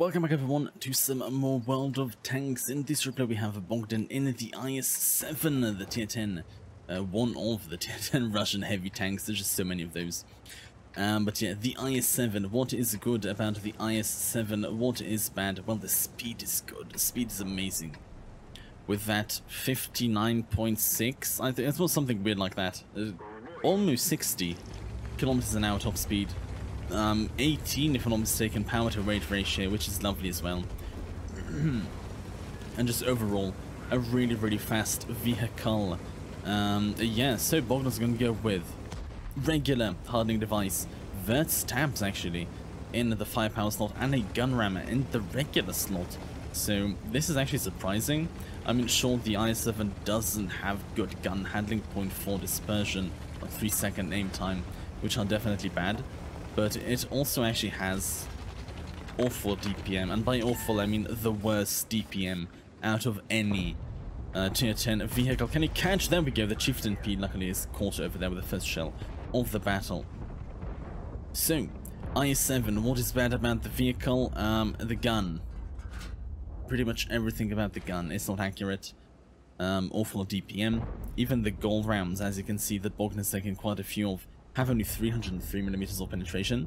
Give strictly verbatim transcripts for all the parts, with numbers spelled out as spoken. Welcome back everyone to some more World of Tanks. In this replay we have Bogdan in the I S seven, the tier ten, uh, one of the tier ten Russian heavy tanks. There's just so many of those. Um, but yeah, the I S seven, what is good about the I S seven, what is bad? Well, the speed is good, the speed is amazing. With that fifty-nine point six, I think it was something weird like that, uh, almost sixty kilometers an hour top speed. Um, eighteen if I'm not mistaken power to weight ratio, which is lovely as well. And just overall a really really fast vehicle. Um, yeah, so Bogdan's gonna go with regular hardening device, verts tabs actually in the firepower slot, and a gun rammer in the regular slot. So this is actually surprising. I mean, sure, the I S seven doesn't have good gun handling, point four dispersion, like three second aim time, which are definitely bad. But it also actually has awful D P M, and by awful I mean the worst D P M out of any uh, tier ten vehicle. Can you catch? There we go, the Chieftain P luckily is caught over there with the first shell of the battle. So, I S seven, what is bad about the vehicle? Um, the gun. Pretty much everything about the gun. It's not accurate. Um, awful D P M. Even the gold rounds, as you can see, that Bogdan is taking quite a few of, have only three hundred three millimeters of penetration,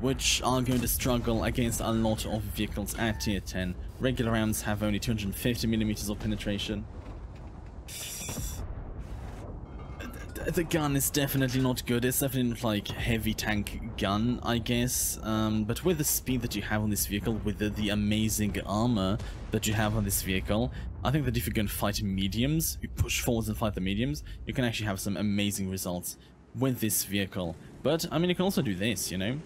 which are going to struggle against a lot of vehicles at tier ten. Regular rounds have only two hundred fifty millimeters of penetration. The gun is definitely not good. It's definitely not like heavy tank gun, I guess. Um, but with the speed that you have on this vehicle, with the, the amazing armor that you have on this vehicle, I think that if you can fight mediums, you push forwards and fight the mediums, you can actually have some amazing results with this vehicle. But I mean, you can also do this, you know,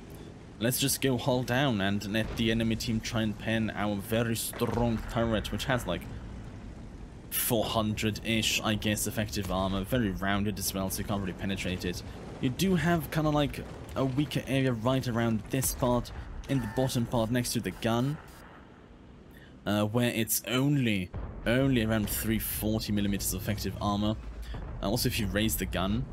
let's just go hull down and let the enemy team try and pen our very strong turret, which has like four hundred ish, I guess, effective armor, very rounded as well, so you can't really penetrate it. You do have kind of like a weaker area right around this part, in the bottom part next to the gun, uh, where it's only only around three hundred forty millimeters of effective armor. Uh, also, if you raise the gun,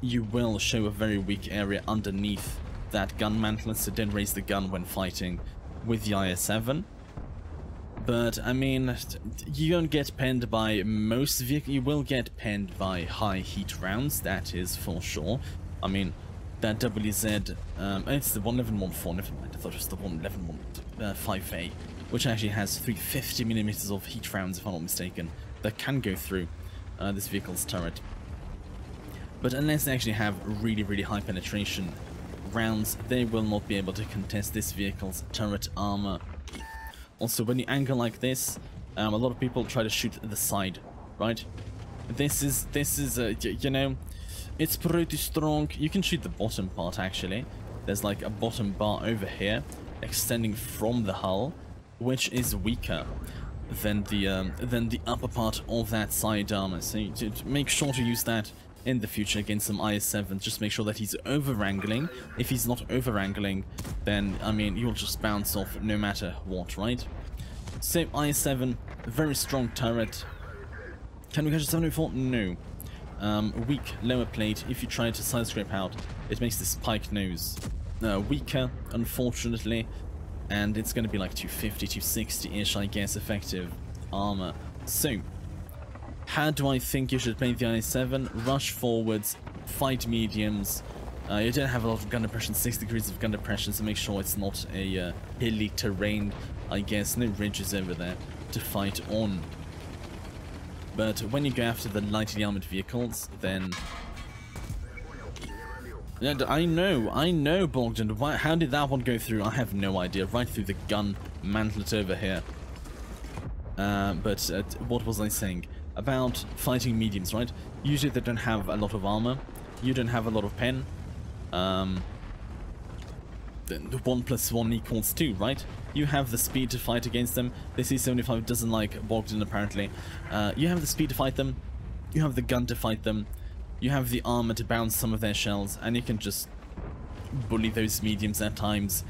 you will show a very weak area underneath that gun mantle, so don't raise the gun when fighting with the I S seven. But I mean, you don't get penned by most vehicles. You will get penned by high heat rounds, that is for sure. I mean, that W Z, um, it's the one eleven one four, never mind, I thought it was the one eleven one five A, which actually has three hundred fifty millimeters of heat rounds, if I'm not mistaken, that can go through uh, this vehicle's turret. But unless they actually have really, really high penetration rounds, they will not be able to contest this vehicle's turret armor. Also, when you angle like this, um, a lot of people try to shoot the side, right? This is, this is, uh, you know, it's pretty strong. You can shoot the bottom part, actually. There's like a bottom bar over here, extending from the hull, which is weaker than the, um, than the upper part of that side armor. So you, you make sure to use that in the future against some I S sevens. Just make sure that he's over-wrangling. If he's not over-wrangling, then, I mean, you'll just bounce off no matter what, right? So, I S seven, very strong turret. Can we catch a seven oh four? No. Um, weak lower plate. If you try to side scrape out, it makes this spiked nose uh, weaker, unfortunately. And it's going to be like two fifty, two sixty ish, I guess, effective armor. So, how do I think you should play the I S seven? Rush forwards, fight mediums. Uh, you don't have a lot of gun depression, six degrees of gun depression, so make sure it's not a uh, hilly terrain, I guess. No ridges over there to fight on. But when you go after the lightly armored vehicles, then... And I know, I know, Bogdan. Why, how did that one go through? I have no idea. Right through the gun mantlet over here. Uh, but uh, what was I saying? About fighting mediums, right? Usually they don't have a lot of armor. You don't have a lot of pen. Um, the one plus one equals two, right? You have the speed to fight against them. This E seventy-five doesn't like Bogdan, apparently. Uh, you have the speed to fight them. You have the gun to fight them. You have the armor to bounce some of their shells, and you can just bully those mediums at times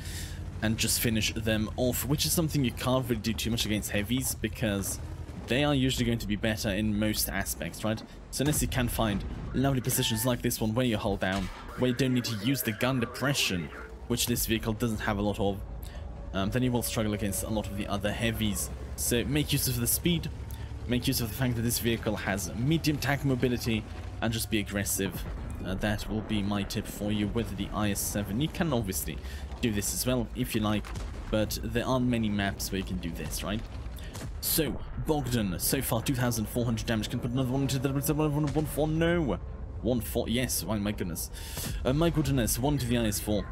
and just finish them off, which is something you can't really do too much against heavies, because they are usually going to be better in most aspects, right? So unless you can find lovely positions like this one where you hold down, where you don't need to use the gun depression, which this vehicle doesn't have a lot of, um, then you will struggle against a lot of the other heavies. So make use of the speed, make use of the fact that this vehicle has medium tank mobility, and just be aggressive. Uh, that will be my tip for you with the I S seven. You can obviously do this as well if you like, but there aren't many maps where you can do this, right? So, Bogdan, so far two thousand four hundred damage. Can put another one into the W Z one one one one four. No! one four, yes, why, my goodness. Uh, my goodness, one to the I S four.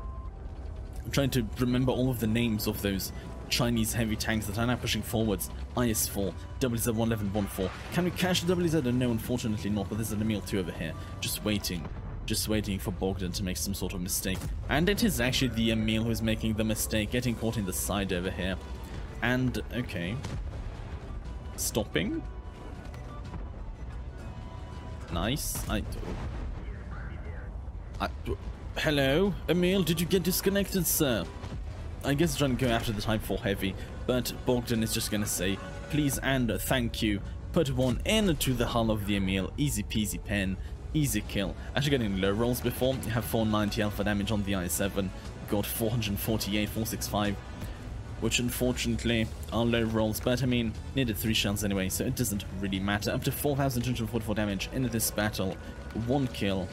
I'm trying to remember all of the names of those Chinese heavy tanks that are now pushing forwards. I S four, W Z one one one one four. Can we cash the W Z? No, unfortunately not, but there's an Emil two over here. Just waiting. Just waiting for Bogdan to make some sort of mistake. And it is actually the Emil who's making the mistake, getting caught in the side over here. And, okay. Stopping. Nice. I... I... Hello? Emil, did you get disconnected, sir? I guess trying to go after the Type four Heavy, but Bogdan is just going to say, please and thank you, put one into the hull of the Emil, easy peasy pen, easy kill. After getting low rolls before, you have four ninety alpha damage on the I S seven, got four forty-eight, four sixty-five, which unfortunately are low rolls, but I mean, needed three shells anyway, so it doesn't really matter. Up to four thousand two hundred forty-four damage in this battle, one kill,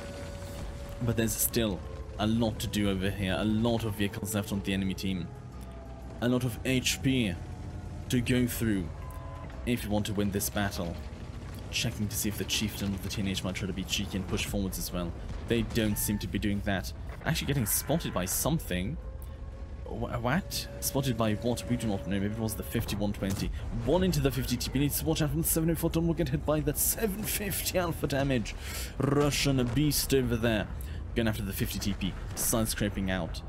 but there's still a lot to do over here, a lot of vehicles left on the enemy team, a lot of H P to go through if you want to win this battle. Checking to see if the Chieftain of the T N H might try to be cheeky and push forwards as well. They don't seem to be doing that. Actually getting spotted by something. What? Spotted by what? We do not know. Maybe it was the fifty one twenty. One into the fifty T P. Needs to watch out from the seven oh four. Don't we'll get hit by that seven fifty alpha damage. Russian beast over there. Going after the fifty T P, side scraping out.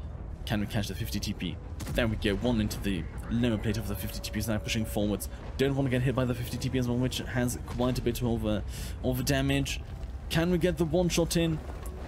Can we catch the fifty T P? There we go, one into the lower plate of the fifty T P is now pushing forwards. Don't want to get hit by the fifty T P as well, which has quite a bit of, uh, of damage. Can we get the one shot in?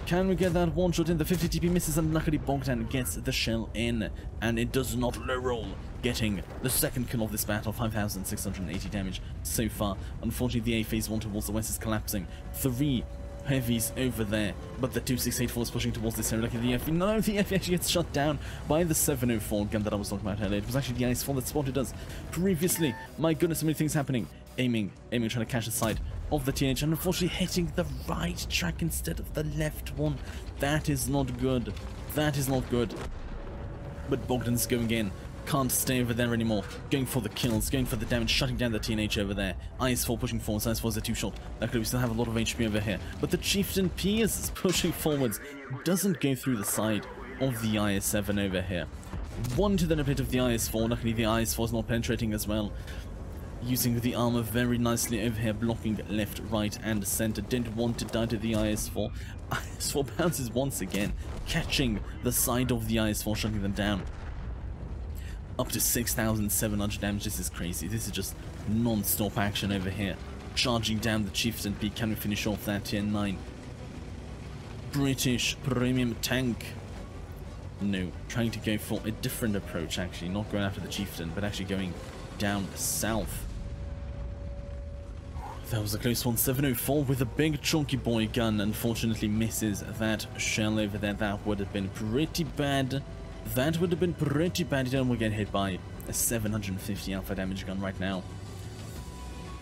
Can we get that one shot in? The fifty T P misses and luckily Bogdan gets the shell in. And it does not low roll, getting the second kill of this battle, five thousand six hundred eighty damage so far. Unfortunately, the A phase one towards the west is collapsing. Three heavies over there, but the two six eight four is pushing towards this area. Like the F, no, the F actually gets shut down by the seven oh four gun that I was talking about earlier. It was actually the I S four that spotted us previously. My goodness, so many things happening. Aiming, aiming, trying to catch the side of the T N H, and unfortunately hitting the right track instead of the left one. That is not good. That is not good. But Bogdan's going in. Can't stay over there anymore. Going for the kills, going for the damage, shutting down the T N H over there. I S four pushing forwards, I S four is a two-shot. Luckily, we still have a lot of H P over here. But the Chieftain P is pushing forwards. Doesn't go through the side of the I S seven over here. One to the plate of the I S four. Luckily, the I S four is not penetrating as well. Using the armor very nicely over here, blocking left, right, and center. Didn't want to die to the I S four. I S four bounces once again, catching the side of the I S four, shutting them down. Up to six thousand seven hundred damage, this is crazy. This is just non-stop action over here. Charging down the Chieftain P. Can we finish off that tier nine? British premium tank. No, trying to go for a different approach actually. Not going after the Chieftain, but actually going down south. That was a close one. seven oh four with a big chunky boy gun. Unfortunately misses that shell over there. That would have been pretty bad. That would have been pretty bad. You don't want to get hit by a seven hundred fifty alpha damage gun right now.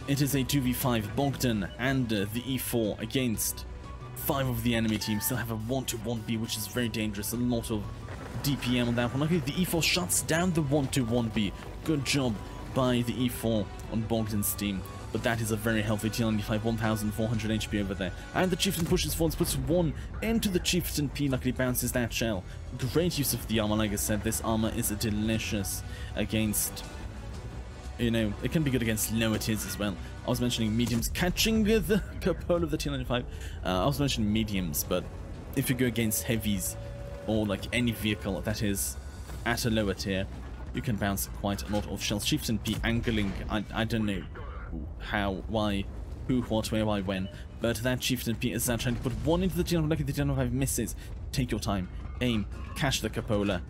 It is a two v five, Bogdan and uh, the E four against five of the enemy team. Still have a one two one B, which is very dangerous. A lot of D P M on that one. Luckily, the E four shuts down the one two one B. Good job by the E four on Bogdan's team. But that is a very healthy T ninety-five, one thousand four hundred H P over there. And the Chieftain pushes forwards, puts one into the Chieftain P, luckily bounces that shell. Great use of the armor, like I said, this armor is delicious against, you know, it can be good against lower tiers as well. I was mentioning mediums, catching the pole of the T ninety-five. Uh, I was mentioning mediums, but if you go against heavies or like any vehicle that is at a lower tier, you can bounce quite a lot of shells. Chieftain P angling, I, I don't know. How, why, who, what, where, why, when. But that Chieftain P is now trying to put one into the T ninety-five. Luckily, the T ninety-five misses. Take your time. Aim. Catch the cupola.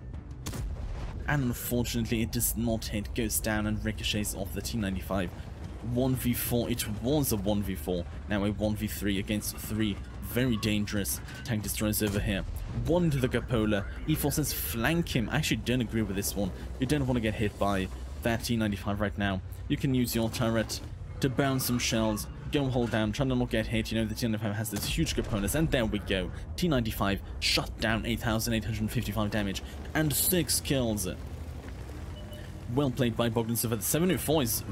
And unfortunately, it does not hit. Goes down and ricochets off the T ninety-five. one v four. It was a one v four. Now a one v three against three. Very dangerous tank destroyers over here. one to the Capola. E four says flank him. I actually don't agree with this one. You don't want to get hit by that T ninety-five right now. You can use your turret to bounce some shells. Go hold down, try to not get hit. You know the T ninety-five has those huge components, and there we go. T ninety-five shut down eight thousand eight hundred fifty-five damage and six kills. Well played by Bogdan. So for the seven oh four is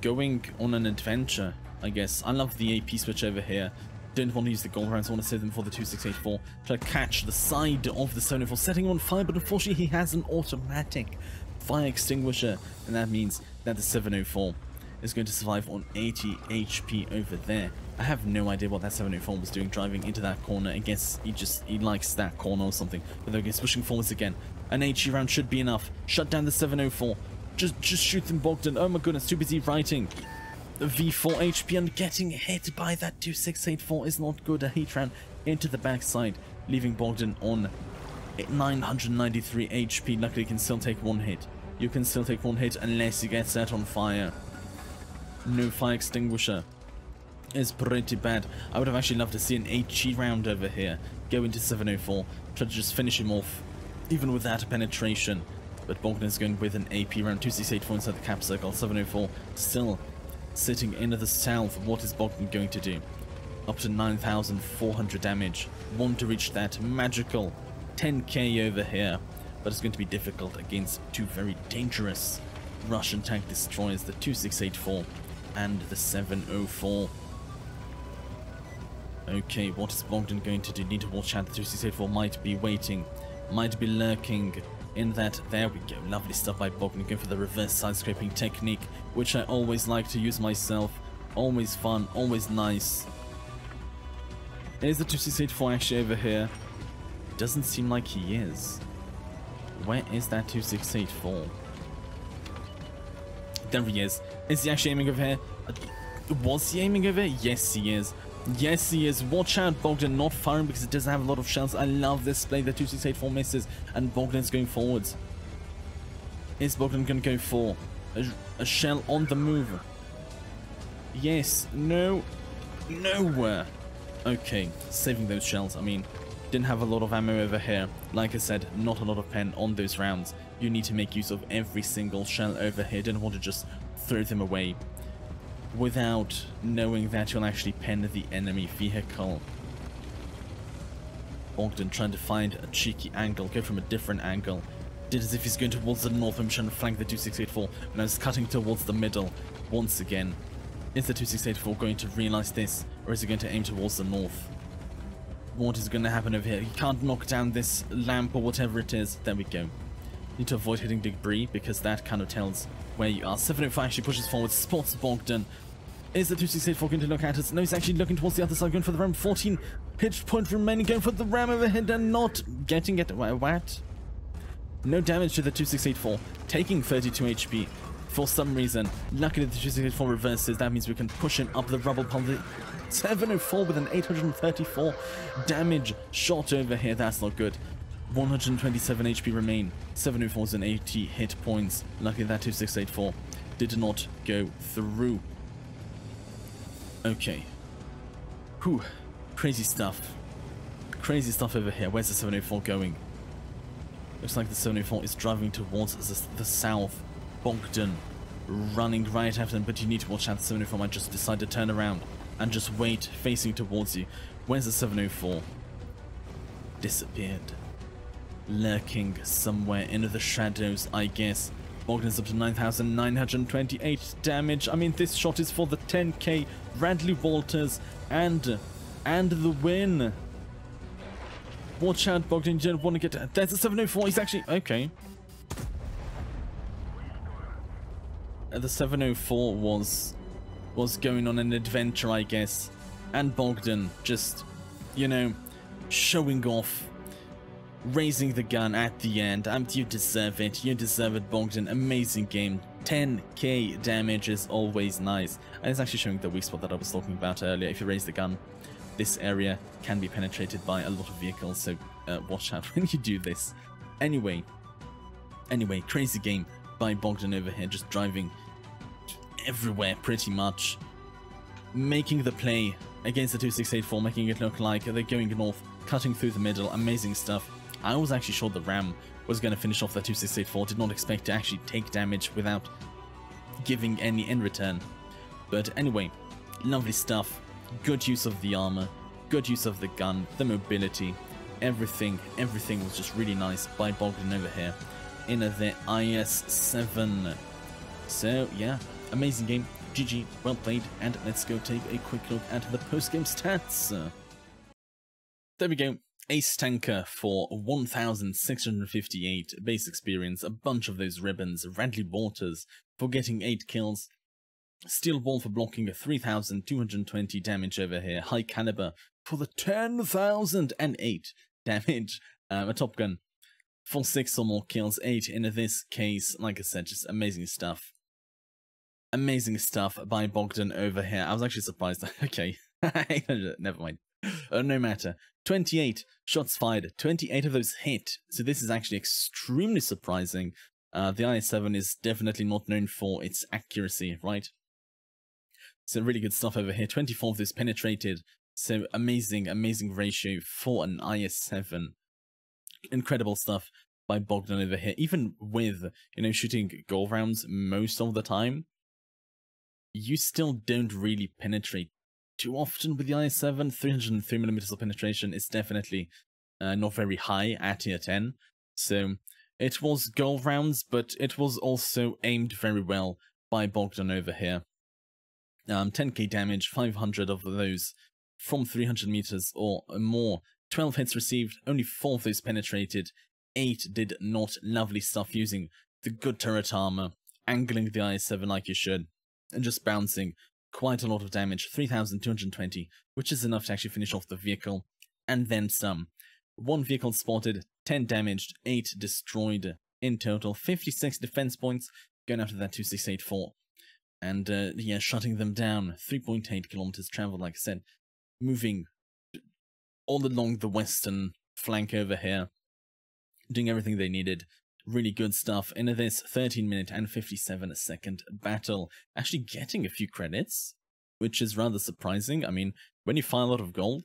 going on an adventure, I guess. I love the A P switch over here. Don't want to use the gold rounds. I want to save them for the two six eight four. Try to catch the side of the seven oh four, setting on fire, but unfortunately he has an automatic fire extinguisher, and that means that the seven oh four is going to survive on eighty H P over there. I have no idea what that seven oh four was doing driving into that corner. I guess he just he likes that corner or something. But they're pushing forwards again. An H E round should be enough. Shut down the seven oh four. Just just shoot them, Bogdan. Oh my goodness, too busy writing. The V four H P and getting hit by that two six eight four is not good. A heat round into the backside, leaving Bogdan on nine hundred ninety-three H P. Luckily, he can still take one hit. You can still take one hit unless he gets set on fire. No fire extinguisher is pretty bad. I would have actually loved to see an H E round over here go into seven oh four, try to just finish him off, even without penetration. But Bogdan is going with an A P round. two six eight four inside the cap circle. seven oh four still sitting in the south. What is Bogdan going to do? Up to nine thousand four hundred damage. Want to reach that magical ten K over here, but it's going to be difficult against two very dangerous Russian tank destroyers, the two six eight four. And the seven oh four. Okay, what is Bogdan going to do? Need to watch out. The two six eight four might be waiting, might be lurking in that. There we go. Lovely stuff by Bogdan. Going for the reverse side scraping technique, which I always like to use myself. Always fun, always nice. Is the two six eight four actually over here? Doesn't seem like he is. Where is that two six eight four? There he is. Is he actually aiming over here? Was he aiming over here? Yes, he is. Yes, he is. Watch out, Bogdan not firing because it doesn't have a lot of shells. I love this play. The two six eight four misses, and Bogdan's going forwards. Is Bogdan going to go for a, a shell on the move? Yes. No. Nowhere. Okay. Saving those shells. I mean, didn't have a lot of ammo over here. Like I said, not a lot of pen on those rounds. You need to make use of every single shell over here. Don't want to just throw them away without knowing that you'll actually pen the enemy vehicle. Bogdan trying to find a cheeky angle, go from a different angle. Did as if he's going towards the north, I'm trying to flank the two six eight four, and I was cutting towards the middle once again. Is the two six eight four going to realize this, or is it going to aim towards the north? What is going to happen over here? You can't knock down this lamp or whatever it is. There we go. Need to avoid hitting debris because that kind of tells where you are. seven oh five actually pushes forward, spots Bogdan. Is the two six eight four going to look at us? No, he's actually looking towards the other side, going for the ram. fourteen pitch point remaining, going for the ram overhead and not getting it. What? No damage to the two six eight four, taking thirty-two H P for some reason. Luckily, the two six eight four reverses. That means we can push him up the rubble pile. seven oh four with an eight hundred thirty-four damage shot over here. That's not good. one hundred twenty-seven H P remain. seven oh fours and eighty hit points. Luckily that two six eight four did not go through. Okay. Whew. Crazy stuff. Crazy stuff over here. Where's the seven oh four going? Looks like the seven oh four is driving towards the south. Bogdan running right after them, but you need to watch out. The seven oh four might just decide to turn around and just wait, facing towards you. Where's the seven oh four? Disappeared. Lurking somewhere in the shadows, I guess. Bogdan's up to nine thousand nine hundred twenty-eight damage. I mean, this shot is for the ten K. Radley Walters and and the win. Watch out, Bogdan. You don't want to get to... There's a seven oh four. He's actually... Okay. The seven oh four was, was going on an adventure, I guess. And Bogdan just, you know, showing off. Raising the gun at the end. Um, you deserve it. You deserve it, Bogdan. Amazing game. ten K damage is always nice. And it's actually showing the weak spot that I was talking about earlier. If you raise the gun, this area can be penetrated by a lot of vehicles. So uh, watch out when you do this. Anyway. Anyway, crazy game by Bogdan over here. Just driving everywhere pretty much. Making the play against the two six eight four. Making it look like they're going north. cutting through the middle, amazing stuff. I was actually sure the ram was going to finish off that two six eight four, did not expect to actually take damage without giving any in return. But anyway, lovely stuff, good use of the armor, good use of the gun, the mobility, everything, everything was just really nice by Bogdan over here in the I S seven. So yeah, amazing game, G G, well played, and let's go take a quick look at the post-game stats. There we go. Ace Tanker for one thousand six hundred fifty-eight base experience, a bunch of those ribbons, Radley Walters for getting eight kills, Steel Ball for blocking a three thousand two hundred twenty damage over here, High Caliber for the ten thousand eight damage, um, a Top Gun for six or more kills, eight in this case. Like I said, just amazing stuff. Amazing stuff by Bogdan over here. I was actually surprised. Okay, never mind. Uh, no matter. twenty-eight shots fired, twenty-eight of those hit, so this is actually extremely surprising. Uh, the I S seven is definitely not known for its accuracy, right? So really good stuff over here. twenty-four of those penetrated, so amazing, amazing ratio for an I S seven. Incredible stuff by Bogdan over here, even with, you know, shooting goal rounds most of the time, you still don't really penetrate too often with the I S seven. three hundred three millimeters of penetration is definitely uh, not very high at tier ten. So it was goal rounds, but it was also aimed very well by Bogdan over here. Um, ten K damage, five hundred of those from three hundred meters or more. twelve hits received, only four of those penetrated, eight did not. Lovely stuff using the good turret armor, angling the I S seven like you should, and just bouncing quite a lot of damage, three thousand two hundred twenty, which is enough to actually finish off the vehicle, and then some. One vehicle spotted, ten damaged, eight destroyed in total, fifty-six defense points, going after that two six eight four, and uh, yeah, shutting them down. three point eight kilometers traveled, like I said, moving all along the western flank over here, doing everything they needed. Really good stuff in this thirteen minute and fifty-seven second battle. Actually getting a few credits, which is rather surprising. I mean, when you fire a lot of gold,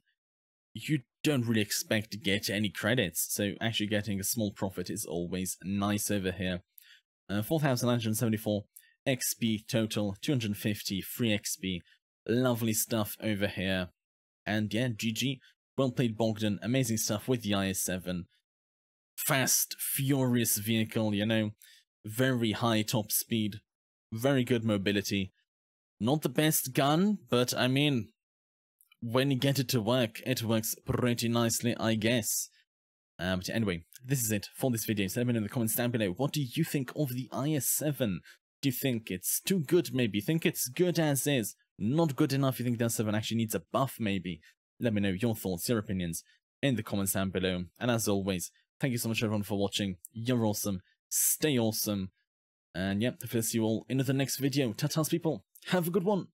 you don't really expect to get any credits. So actually getting a small profit is always nice over here. Uh, four thousand nine hundred seventy-four X P total, two hundred fifty free X P. Lovely stuff over here. And yeah, G G. Well played, Bogdan. Amazing stuff with the I S seven. Fast, furious vehicle, you know, very high top speed, very good mobility. Not the best gun, but I mean, when you get it to work, it works pretty nicely, I guess. Uh, but anyway, this is it for this video. So let me know in the comments down below, what do you think of the I S seven? Do you think it's too good, maybe? You think it's good as is? Not good enough? You think the I S seven actually needs a buff, maybe? Let me know your thoughts, your opinions in the comments down below. And as always, thank you so much everyone for watching. You're awesome. Stay awesome. And yeah, hopefully I'll see you all in the next video. Ta-ta's people. Have a good one.